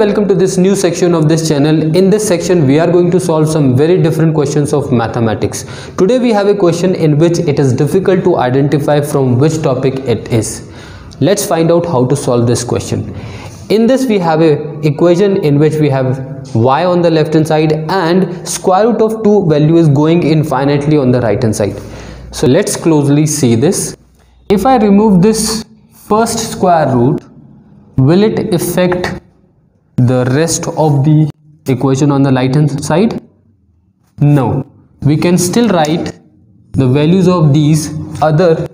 welcome to this new section of this channel. In this section we are going to solve some very different questions of mathematics. Today we have a question in which it is difficult to identify from which topic it is. Let's find out how to solve this question. In this we have an equation in which we have y on the left hand side and square root of 2 value is going infinitely on the right hand side. So let's closely see this. If I remove this first square root, will it affect the rest of the equation on the right hand side? No. We can still write the values of these other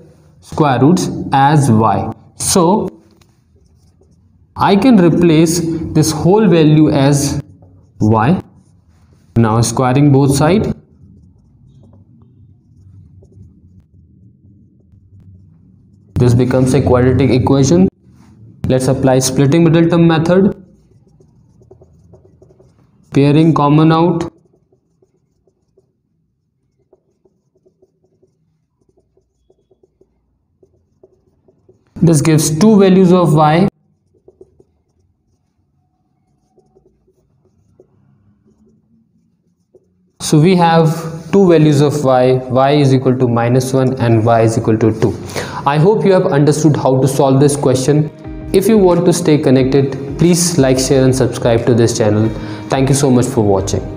square roots as y. So I can replace this whole value as y. Now squaring both sides. This becomes a quadratic equation. Let's apply splitting middle term method, pairing common out, this gives two values of y, so we have two values of y is equal to -1 and y is equal to 2. I hope you have understood how to solve this question. If you want to stay connected, please like, share and subscribe to this channel. Thank you so much for watching.